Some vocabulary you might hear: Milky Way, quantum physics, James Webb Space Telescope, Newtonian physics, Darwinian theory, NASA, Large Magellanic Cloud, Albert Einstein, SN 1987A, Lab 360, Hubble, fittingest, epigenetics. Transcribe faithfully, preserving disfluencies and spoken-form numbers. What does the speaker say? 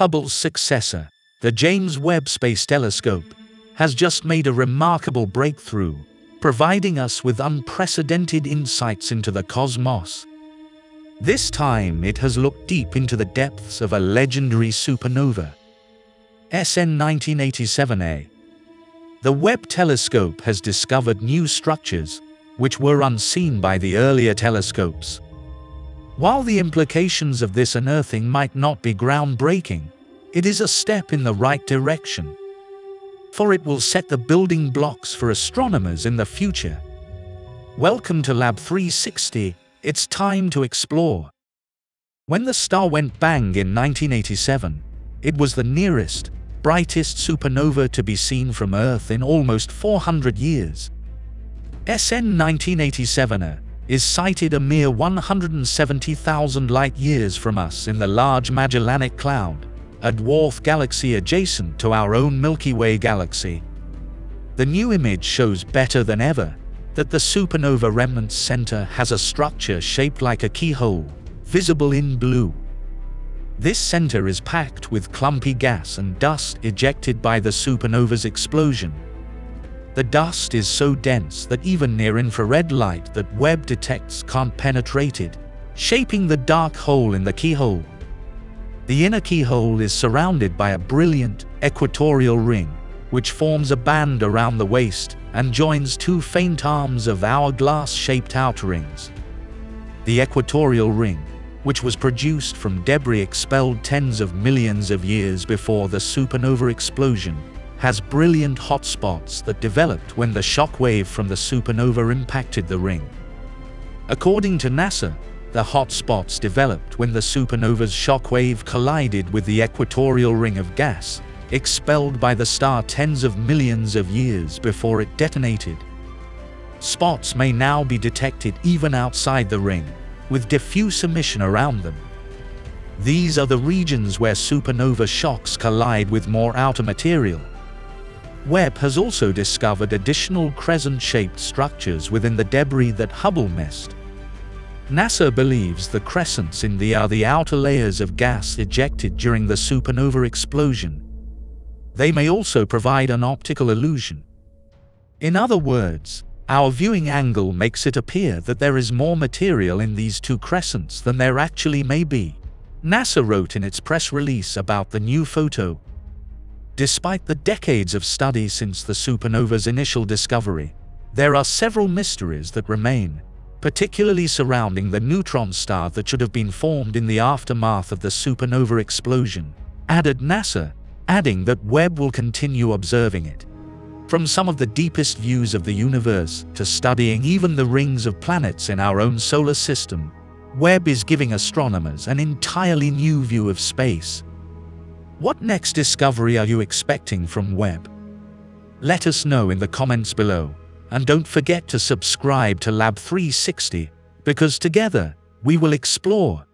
Hubble's successor, the James Webb Space Telescope, has just made a remarkable breakthrough, providing us with unprecedented insights into the cosmos. This time it has looked deep into the depths of a legendary supernova, S N nineteen eighty-seven A. The Webb telescope has discovered new structures, which were unseen by the earlier telescopes. While the implications of this unearthing might not be groundbreaking, it is a step in the right direction, for it will set the building blocks for astronomers in the future. Welcome to Lab three sixty, it's time to explore. When the star went bang in nineteen eighty-seven, it was the nearest, brightest supernova to be seen from Earth in almost four hundred years. S N nineteen eighty-seven A is sighted a mere one hundred seventy thousand light-years from us in the Large Magellanic Cloud, a dwarf galaxy adjacent to our own Milky Way galaxy. The new image shows better than ever that the supernova remnant center has a structure shaped like a keyhole, visible in blue. This center is packed with clumpy gas and dust ejected by the supernova's explosion. The dust is so dense that even near-infrared light that Webb detects can't penetrate it, shaping the dark hole in the keyhole. The inner keyhole is surrounded by a brilliant equatorial ring, which forms a band around the waist and joins two faint arms of hourglass-shaped outer rings. The equatorial ring, which was produced from debris expelled tens of millions of years before the supernova explosion, has brilliant hotspots that developed when the shockwave from the supernova impacted the ring. According to NASA, the hotspots developed when the supernova's shockwave collided with the equatorial ring of gas, expelled by the star tens of millions of years before it detonated. Spots may now be detected even outside the ring, with diffuse emission around them. These are the regions where supernova shocks collide with more outer material. Webb has also discovered additional crescent-shaped structures within the debris that Hubble missed. NASA believes the crescents in the are the outer layers of gas ejected during the supernova explosion. They may also provide an optical illusion. In other words, our viewing angle makes it appear that there is more material in these two crescents than there actually may be, NASA wrote in its press release about the new photo. Despite the decades of study since the supernova's initial discovery, there are several mysteries that remain, particularly surrounding the neutron star that should have been formed in the aftermath of the supernova explosion, added NASA, adding that Webb will continue observing it. From some of the deepest views of the universe to studying even the rings of planets in our own solar system, Webb is giving astronomers an entirely new view of space. What next discovery are you expecting from Webb? Let us know in the comments below, and don't forget to subscribe to Lab three sixty, because together, we will explore.